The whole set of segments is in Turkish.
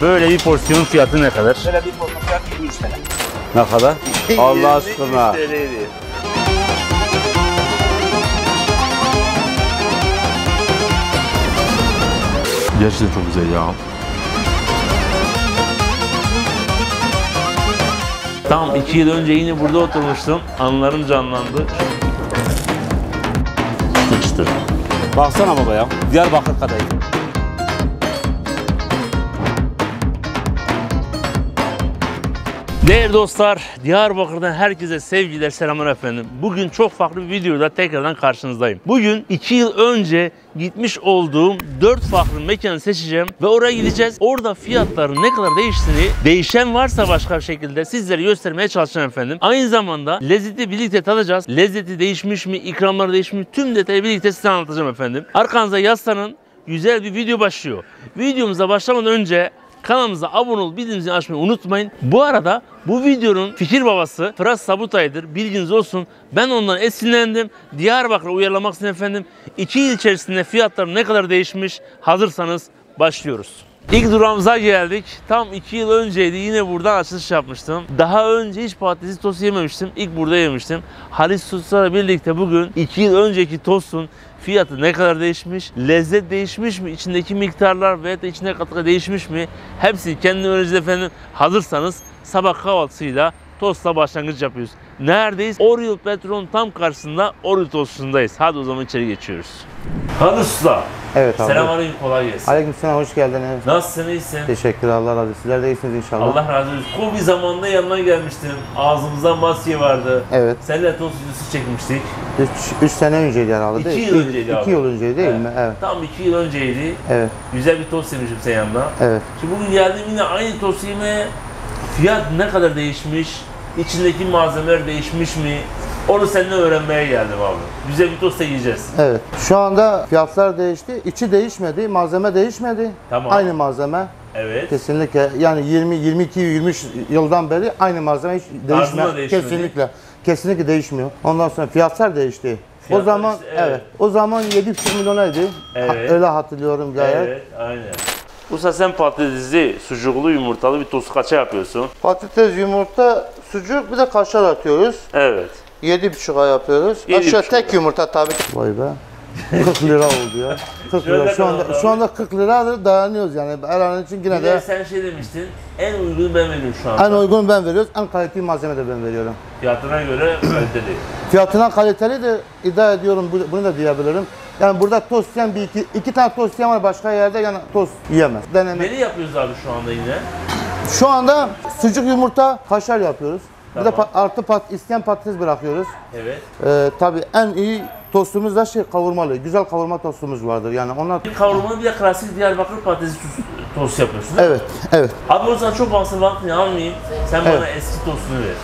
Böyle bir porsiyonun fiyatı ne kadar? Böyle bir porsiyonun fiyatı 23 TL. Ne kadar? Allah aşkına. 23 TL'ydi. Gerçekten çok güzel ya. Tam 2 yıl önce yine burada oturmuştum. Anlarım canlandı. Çıtır. Baksana baba ya. Diyarbakır kadayıf. Değerli dostlar, Diyarbakır'dan herkese sevgiler, selamlar efendim. Bugün çok farklı bir videoda tekrardan karşınızdayım. Bugün 2 yıl önce gitmiş olduğum 4 farklı mekanı seçeceğim ve oraya gideceğiz. Orada fiyatların ne kadar değiştiğini, değişen varsa başka bir şekilde sizlere göstermeye çalışacağım efendim. Aynı zamanda lezzeti birlikte tadacağız. Lezzeti değişmiş mi, ikramları değişmiş mi, tüm detayı birlikte size anlatacağım efendim. Arkanıza yaslanın, güzel bir video başlıyor. Videomuza başlamadan önce kanalımıza abone olup bildirimini açmayı unutmayın. Bu arada bu videonun fikir babası Fırat Sabutay'dır. Bilginiz olsun. Ben ondan esinlendim. Diyarbakır'a uyarlamak için efendim. 2 yıl içerisinde fiyatlar ne kadar değişmiş. Hazırsanız başlıyoruz. İlk durağımıza geldik. Tam 2 yıl önceydi. Yine buradan açılış yapmıştım. Daha önce hiç patatesli tost yememiştim. İlk burada yemiştim. Halis Sos'la birlikte bugün 2 yıl önceki tostun fiyatı ne kadar değişmiş, lezzet değişmiş mi, içindeki miktarlar veya da içine katkı değişmiş mi? Hepsini kendim öğreneceğiz efendim. Hazırsanız sabah kahvaltısıyla tostla başlangıç yapıyoruz. Neredeyiz? Oryıl Petron tam karşısında Oryıl tostundayız. Hadi o zaman içeri geçiyoruz. Hadi usta. Evet abi. Selamünaleyküm, kolay gelsin. Aleykümselam, hoş geldiniz. Nasılsın, iyisin? Teşekkürler, Allah razı olsun. Sizler de iyisiniz inşallah. Allah razı olsun. Kovi zamanında yanına gelmiştim. Ağzımızda maske vardı. Evet. Seninle tost videosu çekmiştik. 3 sene önceydi herhalde. 2 yıl önceydi abi. 2 yıl önceydi değil mi? Evet. Tam 2 yıl önceydi. Evet. Güzel bir tost yemişim senin yanına. Evet. Şimdi bugün geldim yine aynı tost yemeye. Fiyat ne kadar değişmiş? İçindeki malzemeler değişmiş mi? Onu seninle öğrenmeye geldim abi. Güzel bir tost yiyeceğiz. Evet. Şu anda fiyatlar değişti. İçi değişmedi, malzeme değişmedi. Tamam. Aynı malzeme. Evet. Kesinlikle. Yani 20-22-23 yıldan beri aynı malzeme hiç değişmedi. Kesinlikle. Kesinlikle değişmiyor. Ondan sonra fiyatlar değişti. Fiyatlar o zaman işte, evet. Evet. O zaman 7,5 milyonaydı. Evet. Öyle hatırlıyorum gayet. Evet, aynen. Usta sen patatesli, sucuklu, yumurtalı bir tost kaça yapıyorsun? Patates, yumurta, sucuk bir de kaşar atıyoruz. Evet. 7,5'a yapıyoruz. Aşağı tek yumurta tabii. Vay be. 40 lira oldu ya. 40 lira. Şu anda 40 liradır dayanıyoruz yani. Her an için yine de. Sen şey demiştin. En uygunu ben veriyorum şu anda. En uygunu ben veriyoruz. En kaliteli malzeme de ben veriyorum. Fiyatına göre kaliteli. Fiyatına kaliteli de iddia ediyorum. Bunu da diyebilirim. Yani burada tost yiyen bir iki tane tost yiyen var, başka yerde yani tost yiyemez. Deneme. Ne yapıyoruz abi şu anda yine? Şu anda sucuk, yumurta, kaşar yapıyoruz. Tamam. Bir de isteyen patates bırakıyoruz. Evet. Tabii en iyi tostumuz da kavurmalı. Güzel kavurma tostumuz vardır yani onlar. Bir kavurmalı bir de klasik Diyarbakır patatesi tost yapıyorsun. Evet, evet. Abi o zaman çok fazla vaktini almayayım. Sen bana eski tostunu ver.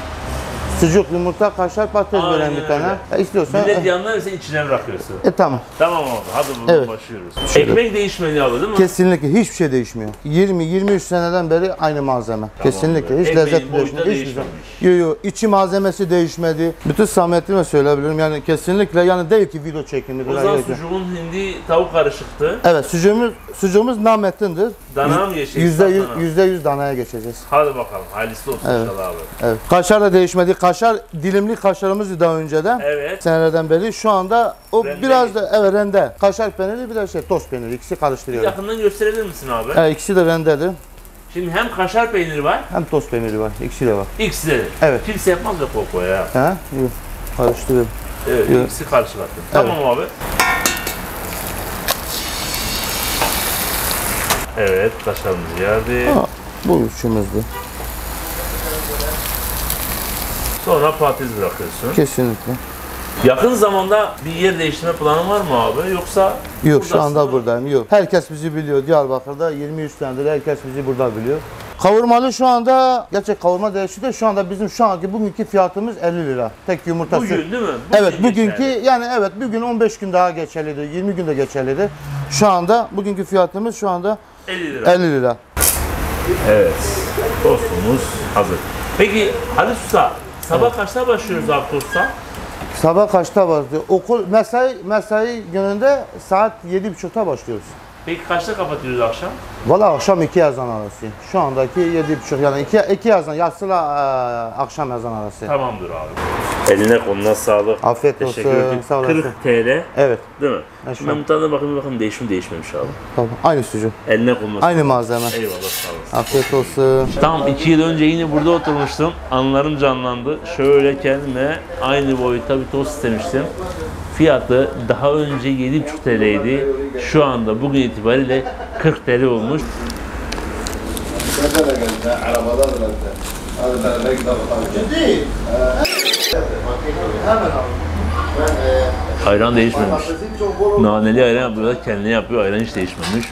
Sucuk, yumurta, kaşar, patates böyle bir tane. İstiyorsan. Millet yanına ise içine bırakıyorsun. Tamam. Tamam abi. Hadi buradan başlıyoruz. Ekmek değişmedi abi değil mi? Kesinlikle hiçbir şey değişmiyor. 20-23 seneden beri aynı malzeme. Tamam, kesinlikle evet. Hiç lezzet değişmedi. Yok içi malzemesi değişmedi. Bütün samimiyetimi söyleyebilirim yani kesinlikle yani değil ki video çekimi. O zaman sucuğun hindi tavuk karışıktı. Evet sucuğumuz namettindir. Dana mı geçeceğiz? %100 danaya geçeceğiz. Hadi bakalım. Hayırlısı olsun inşallah abi. Evet. Kaşar da değişmedi. Kaşar, dilimli kaşarımızdı daha önceden. Evet. Senelerden beri şu anda o rende biraz da rende. Kaşar peyniri bir de tost peyniri. İkisi karıştırıyoruz. Yakından gösterebilir misin abi? Evet, ikisi de rendedir. Şimdi hem kaşar peyniri var. Hem tost peyniri var. İkisi de var. İkisi de. Evet. Kimse yapmaz da koku ya. Ha? Karıştırıyorum. Evet, ikisi karıştırıyor. Tamam abi. Evet, kaşarımız geldi. Ha, bu üçümüzdü. Sonra patates bırakıyorsun. Kesinlikle. Yakın zamanda bir yer değiştirme planı var mı abi? Yoksa yok şu anda buradayım. Yok. Herkes bizi biliyor. Diyarbakır'da 23 senedir herkes bizi burada biliyor. Kavurmalı şu anda gerçek kavurma değişti de şu anda bizim şu anki bugünkü fiyatımız 50 lira. Tek yumurtası. Bugün değil mi? Bugün evet bugünkü geçerli. Yani evet bugün 15 gün daha geçerliydi. 20 gün de geçerliydi. Şu anda bugünkü fiyatımız şu anda 50 lira. 50 lira. Evet. Tostumuz hazır. Peki Halis Usta sabah kaçta başlıyoruz abi tosta? Sabah kaçta başlıyor? Mesai gününde saat 7.30'da başlıyoruz. Peki kaçta kapatıyoruz akşam? Valla akşam 2 ezan arası. Şu andaki 7.30 yani 2 ezan yatsıyla akşam ezan arası. Tamamdır abi. Eline koluna sağlık. Afiyet olsun. Teşekkür ederim. 40 TL. Evet. Değil mi? Şimdi ben mutlaka bakayım değişmemiş abi. Tamam. Aynı sucuk. Eline koluna. Aynı malzeme. Eyvallah sağ olasın. Afiyet olsun. Tam 2 yıl önce yine burada oturmuştum. Anılarım canlandı. Şöyle kendime aynı boyutta bir tost istemiştim. Fiyatı daha önce 7.5 TL'ydi. Şu anda bugün itibariyle 40 TL olmuş. Ayran değişmemiş. Naneli ayran yapıyorlar, kendine yapıyor. Ayran hiç değişmemiş.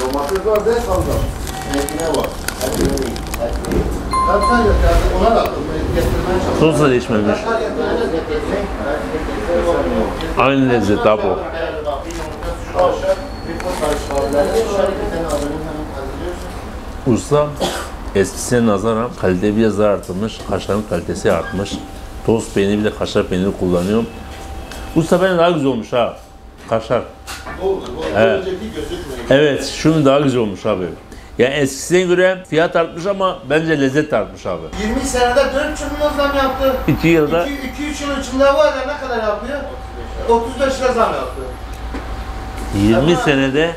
Domates var, de salda. Ekmeği var. Sos da değişmemiş. Aynı lezzet abi o. Usta eskisine nazaran kalite biraz daha artmış, kaşarın kalitesi artmış. Tost peyniri bile kaşar peyniri kullanıyorum. Usta benim daha güzel olmuş ha, kaşar. Evet. Evet, şimdi daha güzel olmuş abi. Yani eskisine göre fiyat artmış ama bence lezzet artmış abi. 20 senede 4 çılgın zam yaptı. 2 yılda? 2-3 yıl içinde var ya ne kadar yapıyor? 35 lira zam yaptı. 20 senede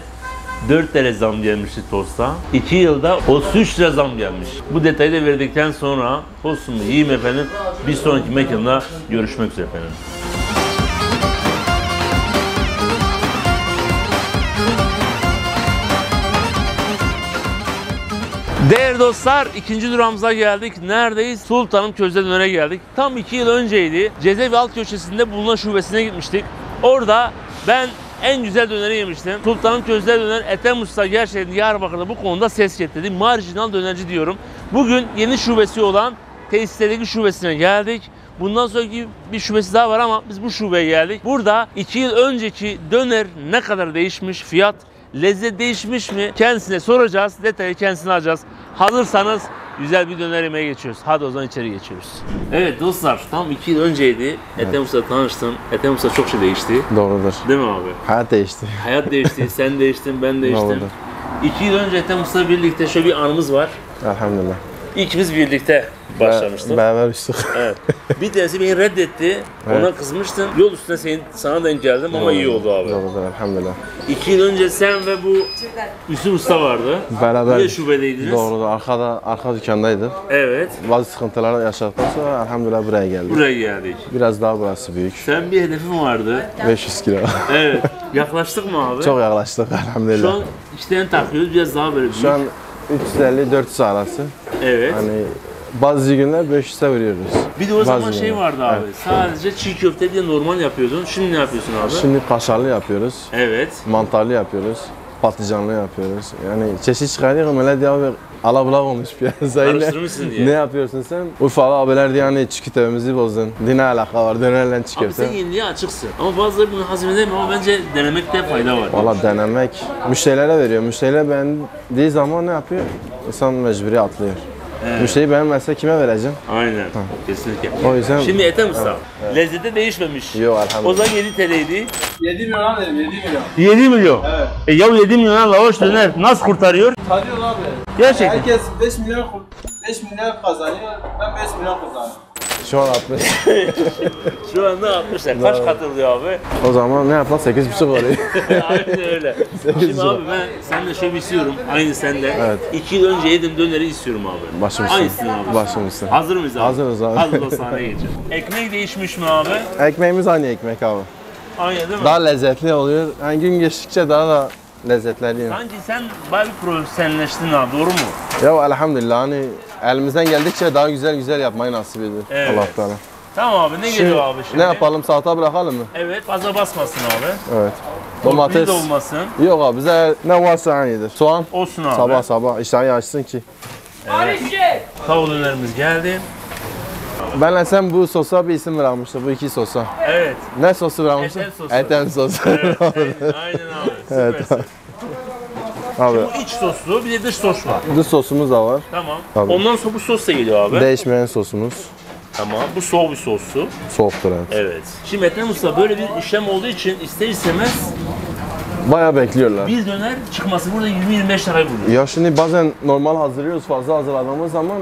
4 lira zam gelmişti tosta. 2 yılda 33 lira zam gelmiş. Bu detayı da verdikten sonra tostumu yiyeyim efendim. Bir sonraki mekanda görüşmek üzere efendim. Değerli dostlar, ikinci durağımıza geldik. Neredeyiz? Sultanım Közde Döner'e geldik. Tam 2 yıl önceydi. Cezaevi alt köşesinde bulunan şubesine gitmiştik. Orada ben en güzel döneri yemiştim. Sultanım Közde Döner, Ethem Usta gerçekten Diyarbakır'da bu konuda ses getirdi. Marjinal dönerci diyorum. Bugün yeni şubesi olan tesistedeki şubesine geldik. Bundan sonraki bir şubesi daha var ama biz bu şubeye geldik. Burada 2 yıl önceki döner ne kadar değişmiş, fiyat, lezzet değişmiş mi? Kendisine soracağız, detayı kendisine alacağız. Hazırsanız güzel bir döner yemeğe geçiyoruz. Hadi o zaman içeri geçiyoruz. Evet dostlar, tam 2 yıl önceydi. Evet. Ethem Usta'yla tanıştım. Ethem Usta çok şey değişti. Doğrudur. Değil mi abi? Hayat değişti. Hayat değişti, sen değiştin, ben değiştim. Doğrudur. 2 yıl önce Ethem Usta'yla birlikte şöyle bir anımız var. Elhamdülillah. İkimiz birlikte başlamıştık. Beraber üstük. Evet. Bir tanesi beni reddetti, ona evet, kızmıştın. Yol üstüne sana denk geldim ama doğru, iyi oldu abi. Doğrudur, elhamdülillah. 2 yıl önce sen ve bu Hüsnü Usta vardı. Beraber. Bir de şubedeydiniz. Doğrudur, arka dükkandaydık. Evet. Bazı sıkıntılar yaşadıktan sonra elhamdülillah buraya geldik. Buraya geldik. Biraz daha burası büyük. Sen bir hedefin vardı. 500 kilo. Evet. Yaklaştık mı abi? Çok yaklaştık elhamdülillah. Şu an içten takıyoruz, biraz daha böyle büyük. Şu an 350-400 arası. Evet. Hani bazı günler 500'e veriyoruz. Bir de o zaman bazı şey günler vardı abi. Evet. Sadece çiğ köfte bir normal yapıyordun. Şimdi ne yapıyorsun abi? Şimdi kaşarlı yapıyoruz. Evet. Mantarlı yapıyoruz. Patlıcanlı yapıyoruz. Yani çeşit çıkardık öyle diye abi alabulak olmuş piyasayla. Karıştırmışsın diye. Ne yapıyorsun sen? Urfalı abiler diye hani çiğ köftemizi bozdun. Ne alaka var? Dönerle çiğ köfte. Abi sen yeniliğe açıksın. Ama bazıları bunu hazmedemiyor ama bence denemekte fayda var. Valla denemek. Müşterilere veriyor. Müşteriler beğendiği zaman ne yapıyor? İnsan mecburi atlıyor. Evet. Müşteri beğenmezse kime vereceğim? Aynen. Ha. Kesinlikle. O yüzden... Şimdi Ethem Usta, evet, lezzete değişmemiş. Yok elhamdülillah. O zaman 7 TL'ydi. 7 milyon dedim, 7 milyon. 7 milyon? Evet. E ya 7 milyon lavaş döner nasıl kurtarıyor? Kurtarıyor abi. Gerçekten. Herkes 5 milyon kazanıyor, ben 5 milyon kazanıyorum. Şu an 60. Şu anda 60 lira. Kaç katılıyor abi? O zaman ne yapalım? 8.5 oluyor. Aynen öyle. Şimdi abi ben seninle şöyle istiyorum. Aynı sende. Evet. 2 yıl önce yedim döneri istiyorum abi. Başımızsın. Aynısın abi. Başımızsın. Hazır mıyız abi? Hazırız abi. Hazır o sahneye geçelim. Ekmek değişmiş mi abi? Ekmeğimiz aynı ekmek abi. Aynı değil mi? Daha lezzetli oluyor. Yani gün geçtikçe daha da lezzetli. Sanki sen bayağı bir profesyonelleştin abi, doğru mu? Ya elhamdülillah hani elimizden geldikçe daha güzel yapmayı nasip ediyor. Evet. Allah Teala. Tamam abi, ne şimdi, geliyor abi şimdi? Ne yapalım, salata bırakalım mı? Evet, fazla basmasın abi. Evet. Domates olmasın. Yok abi, bize ne varsa aynıdır. Soğan olsun abi. Sabah iştahı açsın ki. Evet. Tavuk dönerimiz geldi. Benle sen bu sosa bir isim bırakmıştı, bu iki sosa. Evet. Ne sosu bırakmıştın? Ethem sosu. Evet, aynen abi. Evet. Abi. Bu iç soslu, bir de dış sos var. Dış sosumuz da var. Tamam. Abi. Ondan sonra bu sos da geliyor abi. Değişmeyen sosumuz. Tamam. Bu soğuk bir sosu. Soğuktur evet. Evet. Şimdi Ethem Usta böyle bir işlem olduğu için ister istemez Bayağı bekliyorlar. Bir döner çıkması burada 20-25 liraya buluyor. Ya şimdi bazen normal hazırlıyoruz, fazla hazırladığımız zaman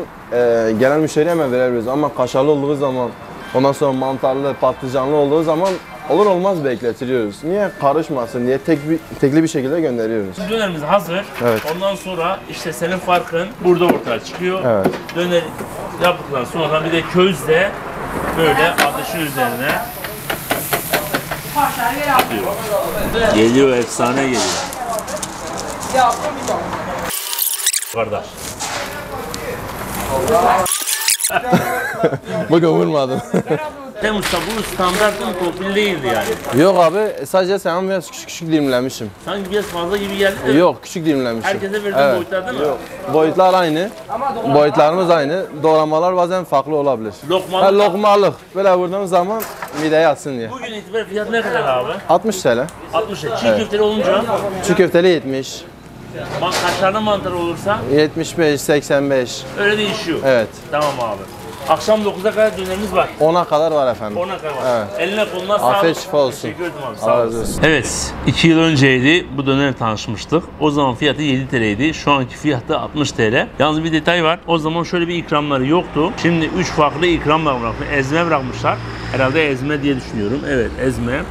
gelen müşteriye hemen verebiliyoruz. Ama kaşarlı olduğu zaman, ondan sonra mantarlı, patlıcanlı olduğu zaman olur olmaz bekletiliyoruz. Niye? Karışmasın diye tekli bir şekilde gönderiyoruz. Dönerimiz hazır. Evet. Ondan sonra işte senin farkın burada ortaya çıkıyor. Evet. Döner yaptıktan sonra bir de közle böyle ateşin üzerine atıyor. Geliyor, efsane geliyor. Kardeş. Bak vurmadın. Ethem Usta, bu standartın kopyası değildi yani. Yok abi, sadece sen biraz küçük dilimlemişim. Sanki biraz fazla gibi geldi de. Yok, küçük dilimlemişim. Herkese verdiğin evet. Boyutlar değil mi? Yok. Boyutlar aynı. Boyutlarımız aynı. Doğramalar bazen farklı olabilir. Lokmalık. Ha, lokmalık. Böyle vurduğum zaman mideye atsın diye. Bugün itibariyle fiyat ne kadar abi? 60 TL. 60 TL. Çiğ evet. Köfteli olunca? Çiğ köfteli 70. Kaşarlı mantar olursa? 75, 85. Öyle değişiyor. Evet. Tamam abi. Akşam 9'a kadar dönerimiz var. 10'a kadar var efendim. 10'a kadar var. Evet. Eline koluna sağlık. Afiyet şifa olsun. Teşekkür ederim abi. Sağ olasın. Evet, 2 yıl önceydi bu dönerle tanışmıştık. O zaman fiyatı 7 TL'ydi. Şu anki fiyatı 60 TL. Yalnız bir detay var. O zaman şöyle bir ikramları yoktu. Şimdi 3 farklı ikram bırakmışlar. Ezme bırakmışlar. Herhalde ezme diye düşünüyorum. Evet, ezme.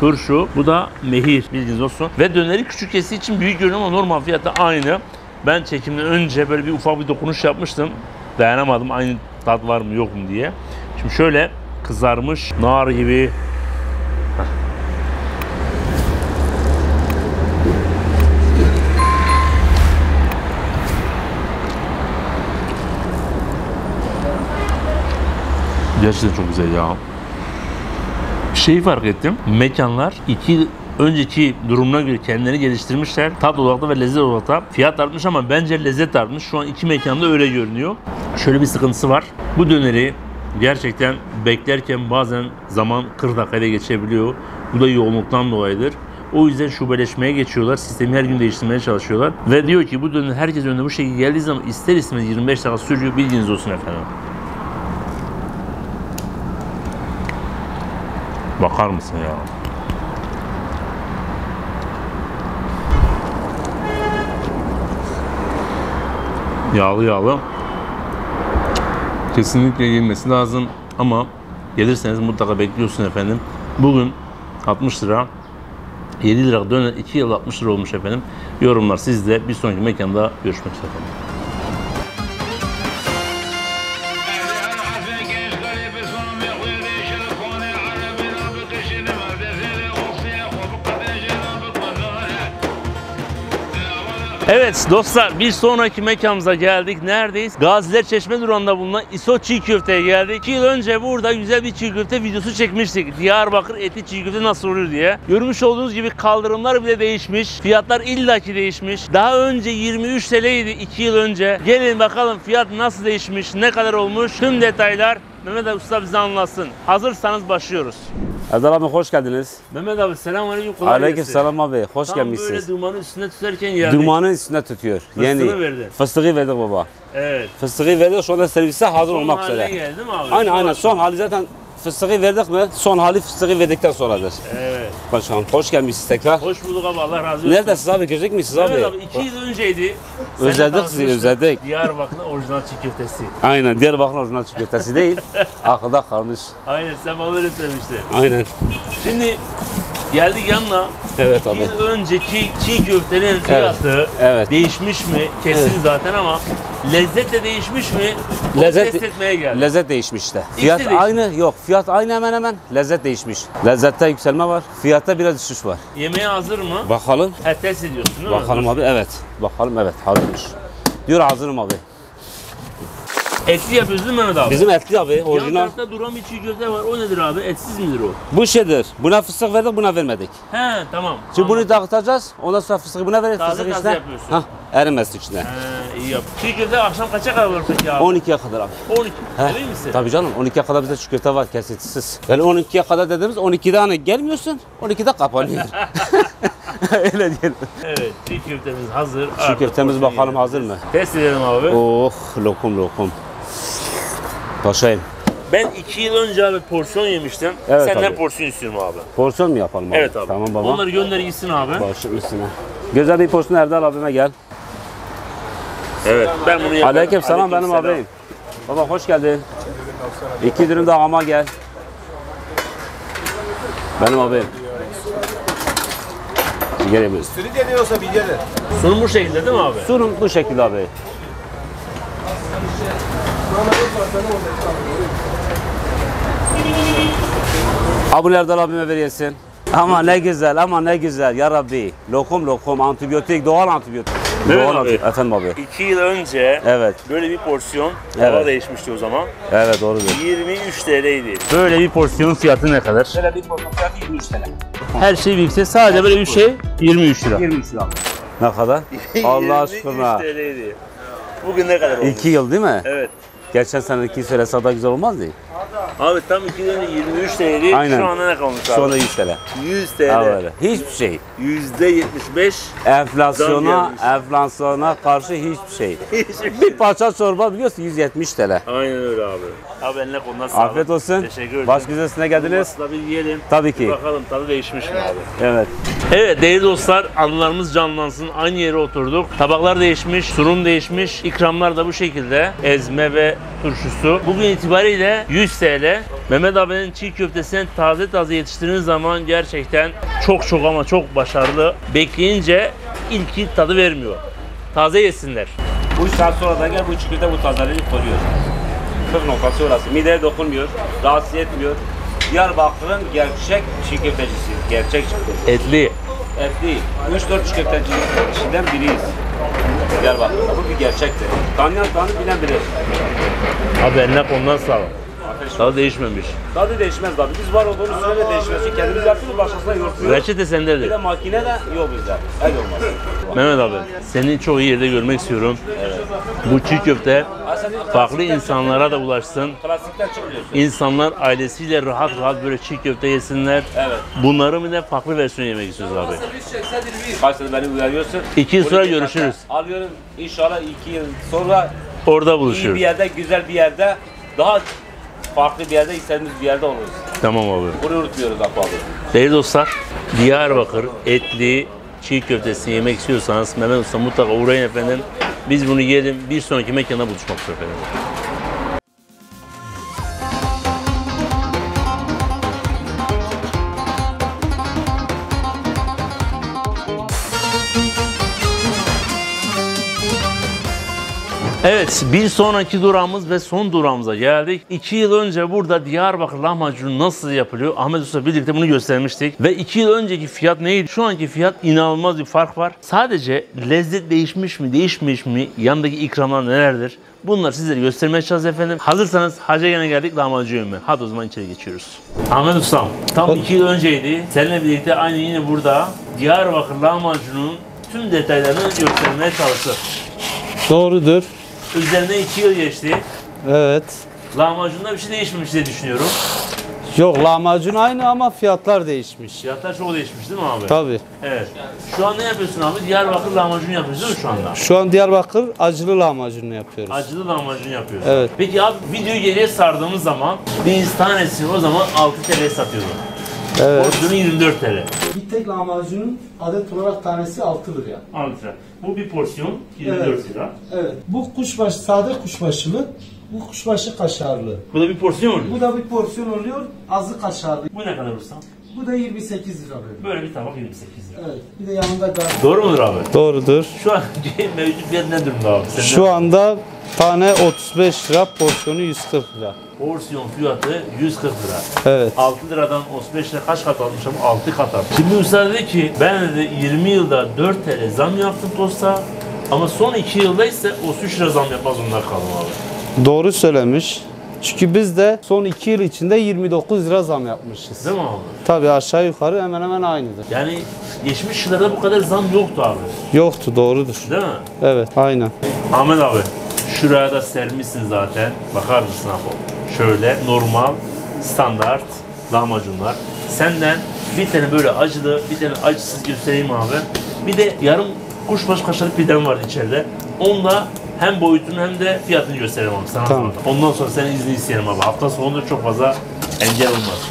Turşu. Bu da mehir. Bilginiz olsun. Ve döneri küçük kesi için büyük görünüyor ama normal fiyatı aynı. Ben çekimden önce böyle bir ufak bir dokunuş yapmıştım. Dayanamadım. Aynı tat var mı yok mu diye. Şimdi şöyle kızarmış nar gibi. Gerçekten çok güzel ya. Şeyi fark ettim. Mekanlar 2 önceki durumuna göre kendilerini geliştirmişler. Tat olarak da ve lezzet olarak da fiyat artmış ama bence lezzet artmış. Şu an 2 mekanda öyle görünüyor. Şöyle bir sıkıntısı var. Bu döneri gerçekten beklerken bazen zaman 40 dakikada geçebiliyor. Bu da yoğunluktan dolayıdır. O yüzden şubeleşmeye geçiyorlar. Sistemi her gün değiştirmeye çalışıyorlar. Ve diyor ki bu döner herkes önüne bu şekilde geldiği zaman ister istemez 25 dakika sürüyor. Bilginiz olsun efendim. Bakar mısın ya? Yağlı yağlı. Kesinlikle gelmesi lazım ama gelirseniz mutlaka bekliyorsun efendim. Bugün 60 lira, 7 lira döner 2 yıl 60 lira olmuş efendim. Yorumlar sizde. Bir sonraki mekanda görüşmek üzere efendim. Evet dostlar, bir sonraki mekanımıza geldik. Neredeyiz? Gaziler Çeşme Duranı'nda bulunan İso Çiğ Köfte'ye geldik. 2 yıl önce burada güzel bir çiğ köfte videosu çekmiştik. Diyarbakır etli çiğ köfte nasıl olur diye. Görmüş olduğunuz gibi kaldırımlar bile değişmiş. Fiyatlar illaki değişmiş. Daha önce 23 TL'ydi 2 yıl önce. Gelin bakalım fiyat nasıl değişmiş, ne kadar olmuş. Tüm detaylar Mehmet Usta bize anlatsın. Hazırsanız başlıyoruz. Erdal abi hoş geldiniz. Mehmet abi selamünaleyküm. Aleykümselam abi. Hoş gelmişsiniz. Tam böyle dumanın üstüne tutarken yani. Dumanın üstüne tutuyor. Fıstığı verdi. Fıstığı verdi baba. Evet. Fıstığı verdi. Şu anda servise hazır olmak üzere. Son haline geldi mi abi? Aynen aynen. Son hali zaten fıstığı verdik mi? Son hali fıstığı verdikten sonradır. Evet. Başkanım hoş gelmişsiniz tekrar. Hoş bulduk abi. Allah razı olsun. Neredesiniz abi? Gözükmüşsünüz abi. Mehmet abi 2 yıl önceydi. Özledik sizi, özledik. Diyarbakır orijinal çiğ köftesi. Aynen, Diyarbakır orijinal çiğ köftesi değil, akılda kalmış. Aynen, sen bana öyle söylemiştin. Aynen. Şimdi geldik yanına. Evet abi. Bir önceki çiğ köftenin fiyatı evet. Evet. Değişmiş mi? Kesin evet. Zaten ama lezzet de değişmiş mi? Lezzet test etmeye geldi. Lezzet değişmiş de. Fiyat değişmiş. Aynı yok. Fiyat aynı hemen hemen. Lezzet değişmiş. Lezzette yükselme var. Fiyatta biraz düşüş var. Yemeğe hazır mı? Bakalım. Test ediyorsun değil mi? Bakalım abi evet. Bakalım evet hazırmış. Diyor hazırım abi. Etli yapıyoruz değil mi Mehmet abi? Bizim etli abi. Yan tarafta duran bir çiğ köfte var. O nedir abi? Etsiz midir o? Bu şeydir. Buna fıstık verdik, buna vermedik. He tamam. Şimdi bunu dağıtacağız. Ondan sonra fıstığı buna veririz. Taze taze yapıyorsun. Hah, erimesin içine. He iyi yap. Çiğ köfte akşam kaça kadar olur peki abi? 12'ye kadar abi. 12. Değil misin? Tabii canım. 12'ye kadar bize çiğ köfte var kesintisiz. Yani 12'ye kadar dediğimiz 12'de hani gelmiyorsun, 12'de kapanıyor. Öyle diyelim. Evet, çiğ köftemiz hazır. Çiğ köftemiz bakalım hazır mı? Test edelim abi. Oh, lokum lokum. Başlayayım. Ben 2 yıl önce abi porsiyon yemiştim. Evet, senden porsiyon istiyorum abi. Porsiyon mu yapalım abi? Evet abi. Tamam baba. Onları gönder gitsin abi. Başım üstüne. Güzel bir porsiyon Erdal abime gel. Evet ben bunu yaparım. Aleyküm selam benim abim. Baba hoş geldin. 2 dürüm daha ama gel. Benim abim. Gelebiliriz. Sürü geliyorsa bir gelir. Sunum bu şekilde değil mi abi? Sunum bu şekilde abi. Abulerden abime veriyesin. Ama ne güzel, ama ne güzel ya Rabbi. Lokum lokum, antibiyotik, doğal antibiyotik. Doğal abi. Antibiyotik. Efendim abi. 2 yıl önce evet, böyle bir porsiyon hava değişmişti o zaman. Evet doğrudur. 23 TL'ydi. Böyle bir porsiyon fiyatı ne kadar? Böyle bir porsiyon fiyatı 23 TL. Her şey birlikte sadece böyle bir şey 23 lira. 23 lira. Ne kadar? Allah aşkına. 23 TL'ydi. Bugün ne kadar oldu? 2 yıl değil mi? Evet. Geçen seneki söylese daha güzel olmaz değil. Abi tam 23 TL. Aynen. Şu anda ne kalmış abi? Sonra 100 TL. 100 TL. Abi, hiçbir şey. %75 enflasyona karşı hiçbir şey. Bir parça çorba biliyorsun 170 TL. Aynen öyle abi. Abi eline koluna sağlık. Afiyet olsun. Teşekkür ederim. Baş güzelsine geldiniz. Tabii yiyelim. Tabii ki. Bir bakalım tadı değişmiş mi abi? Evet. Evet değerli dostlar, anılarımız canlansın. Aynı yere oturduk. Tabaklar değişmiş, sunum değişmiş. İkramlar da bu şekilde. Ezme ve turşusu. Bugün itibariyle 100 TL. Mehmet abinin çiğ köftesini taze taze yetiştirdiğiniz zaman gerçekten çok ama çok başarılı. Bekleyince ilki tadı vermiyor. Taze yesinler. Bu saat sonra da gel bu çiğ köfte bu tazeliği koruyor. Kırk noktası orası. Mideye dokunmuyor, rahatsız etmiyor. Diyarbakır'ın gerçek çiğ köftecisi. Gerçek çiğ köftecisi. Etli. 3-4 çiğ köftecisinden biriyiz. Diyarbakır'da bu bir gerçektir. Tanıyan tanı bilen bilir. Abi eline koluna sağlık. Tadı değişmemiş. Tadı değişmez abi. Biz var olduğumuz sürece değişmez. Kendimiz yapıyoruz, başkasına yortuyoruz. Reçete sendedir. Bir de makine de yok bizde. El olmaz. Mehmet abi, seni çok iyi yerde görmek istiyorum. Evet. Bu çiğ köfte farklı insanlara da ulaşsın. Klasikten çıkıyorsun. İnsanlar ailesiyle rahat böyle çiğ köfte yesinler. Evet. Bunları mı ne farklı versiyon yemek istiyoruz abi? Kaç sene beni uyarıyorsun? 2 yıl sonra görüşürüz. Alıyorum inşallah 2 yıl sonra. Orada buluşuruz. İyi bir yerde, güzel bir yerde, daha farklı bir yerde, istediğimiz bir yerde oluruz. Tamam abi. Bunu unutmuyoruz abi. Değerli dostlar, Diyarbakır etli çiğ köftesini yemek istiyorsanız Mehmet Usta mutlaka uğrayın efendim. Biz bunu yiyelim. Bir sonraki mekanda buluşmak üzere efendim. Evet, bir sonraki durağımız ve son durağımıza geldik. 2 yıl önce burada Diyarbakır lahmacun nasıl yapılıyor, Ahmet Usta birlikte bunu göstermiştik. Ve 2 yıl önceki fiyat neydi? Şu anki fiyat inanılmaz bir fark var. Sadece lezzet değişmiş mi, değişmiş mi? Yanındaki ikramlar nelerdir? Bunları sizlere göstermeye çalışacağız efendim. Hazırsanız Hacı Yen'e geldik, lahmacun yeme. Hadi o zaman içeri geçiyoruz. Ahmet Usta, tam 2 yıl önceydi. Seninle birlikte aynı yine burada Diyarbakır lahmacunun tüm detaylarını göstermeye çalıştık. Doğrudur. Üzerine 2 yıl geçti. Evet. Lahmacunda bir şey değişmemiş diye düşünüyorum. Yok, lahmacun aynı ama fiyatlar değişmiş. Fiyatlar çok değişmiş değil mi abi? Tabii. Evet. Şu an ne yapıyorsun abi? Diyarbakır lahmacun yapıyoruz değil mi şu anda? Şu an Diyarbakır acılı lahmacunu yapıyoruz. Acılı lahmacun yapıyoruz. Evet. Peki abi, videoyu geriye sardığımız zaman bir tanesini o zaman 6 TL'ye satıyordu. Evet. Borcunu 24 TL. Bir tek lahmacunun adet olarak tanesi 6 lira. 6 lira. Bu bir porsiyon 24 lira. Evet. Bu kuşbaşı, sade kuşbaşılı. Bu kuşbaşı kaşarlı. Bu da bir porsiyon oluyor. Bu da bir porsiyon oluyor. Azı kaşarlı. Bu ne kadar usta? Bu da 28 lira böyle. Böyle bir tabak 28 lira. Evet. Bir de yanında garnitür. Doğru mudur abi? Doğrudur. Şu an mevcut fiyat ne durumda abi? Sen şu anda tane 35 lira, porsiyonu 140 lira. Porsiyon fiyatı 140 lira. Evet. 6 liradan 35 lira kaç kat almışım? 6 kat almışım. Şimdi usta dedi ki ben dedi 20 yılda 4 TL zam yaptım tosta ama son 2 yılda ise 33 lira zam yapmaz onlar kaldım abi. Doğru söylemiş. Çünkü biz de son 2 yıl içinde 29 lira zam yapmışız. Değil mi abi? Tabii aşağı yukarı hemen hemen aynıdır. Yani geçmiş yıllarda bu kadar zam yoktu abi. Yoktu, doğrudur. Değil mi? Evet, aynen. Ahmet abi, şuraya da sermişsin zaten. Bakar mısın abi? Şöyle normal, standart lahmacunlar. Senden bir tane böyle acılı, bir tane acısız göstereyim abi. Bir de yarım kuşbaşı kaşarlı pidem vardı içeride. Onda hem boyutunu hem de fiyatını göstereyim abi sana. Tamam. Ondan sonra senin izni isteyelim abi. Hafta sonunda çok fazla engel olmaz.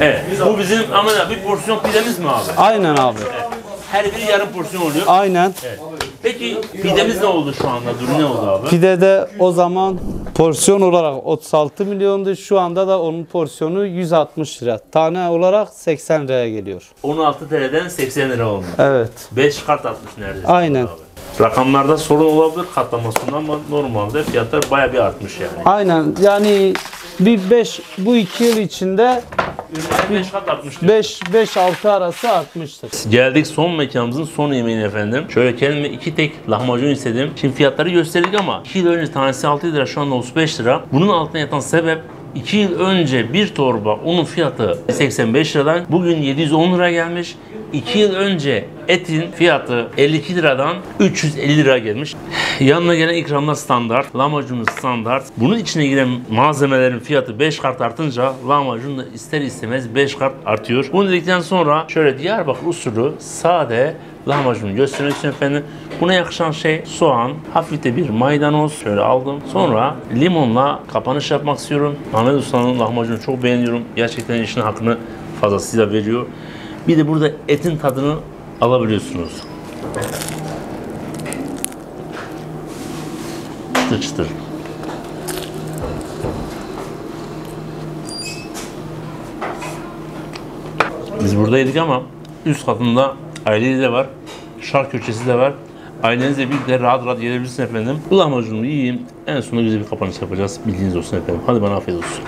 Evet. Bu bizim Ahmet abi bir porsiyon pidemiz mi abi? Aynen abi. Evet. Her biri yarım porsiyon oluyor. Aynen. Evet. Peki pidemiz ne oldu şu anda? Durum ne oldu abi? Pidede o zaman porsiyon olarak 36 milyondu. Şu anda da onun porsiyonu 160 lira. Tane olarak 80 liraya geliyor. 16 TL'den 80 lira oldu. Evet. 5 kart atmış neredeyse. Aynen. Rakamlarda sorun olabilir katlamasından ama normalde fiyatlar bayağı bir artmış yani. Aynen. Yani bir 5 bu 2 yıl içinde 5-6 arası artmıştır. Geldik son mekanımızın son yemeğine efendim. Şöyle kendime 2 tek lahmacun istedim. Şimdi fiyatları gösterdik ama 2 yıl önce tanesi 6 lira şu anda 35 lira. Bunun altına yatan sebep 2 yıl önce bir torba unun fiyatı 85 liradan bugün 710 lira gelmiş. 2 yıl önce etin fiyatı 52 liradan 350 lira gelmiş. Yanına gelen ikramlar standart, lahmacunumuz standart. Bunun içine giren malzemelerin fiyatı 5 kat artınca lahmacun da ister istemez 5 kat artıyor. Bunu dedikten sonra şöyle Diyarbakır usulü sade lahmacunu göstermek için efendim. Buna yakışan şey soğan, hafif de bir maydanoz şöyle aldım. Sonra limonla kapanış yapmak istiyorum. Mehmet Usta'nın lahmacunu çok beğeniyorum. Gerçekten işin hakkını fazlasıyla veriyor. Bir de burada etin tadını alabiliyorsunuz. Çıtır çıtır. Biz buradaydık ama üst katında aileniz de var. Şark köşesi de var. Ailenizle birlikte rahat rahat gelebilirsin efendim. Bu lahmacunumu yiyeyim. En sonunda güzel bir kapanış yapacağız. Bildiğiniz olsun efendim. Hadi bana afiyet olsun.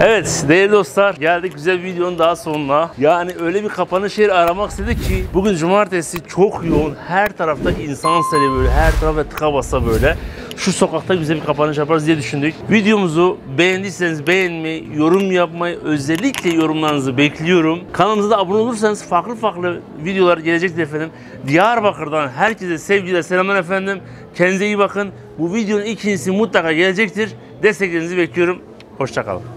Evet değerli dostlar, geldik güzel bir videonun daha sonuna. Yani öyle bir kapanış yeri aramak istedik ki bugün cumartesi çok yoğun, her tarafta insan seli böyle, her tarafta tıka basa böyle. Şu sokakta güzel bir kapanış yaparız diye düşündük. Videomuzu beğendiyseniz beğenmeyi, yorum yapmayı, özellikle yorumlarınızı bekliyorum. Kanalımıza da abone olursanız farklı farklı videolar gelecektir efendim. Diyarbakır'dan herkese sevgiler, selamlar efendim. Kendinize iyi bakın. Bu videonun ikincisi mutlaka gelecektir. Desteklerinizi bekliyorum. Hoşça kalın.